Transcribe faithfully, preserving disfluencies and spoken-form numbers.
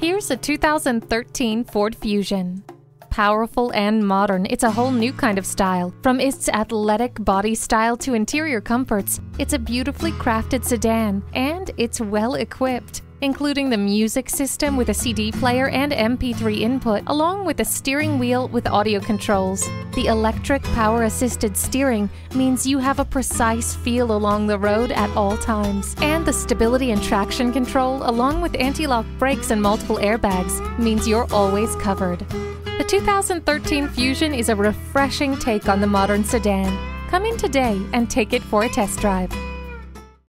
Here's a two thousand thirteen Ford Fusion. Powerful and modern, it's a whole new kind of style. From its athletic body style to interior comforts, it's a beautifully crafted sedan, and it's well equipped, including the music system with a C D player and M P three input, along with a steering wheel with audio controls. The electric power-assisted steering means you have a precise feel along the road at all times, and the stability and traction control, along with anti-lock brakes and multiple airbags, means you're always covered. The two thousand thirteen Fusion is a refreshing take on the modern sedan. Come in today and take it for a test drive.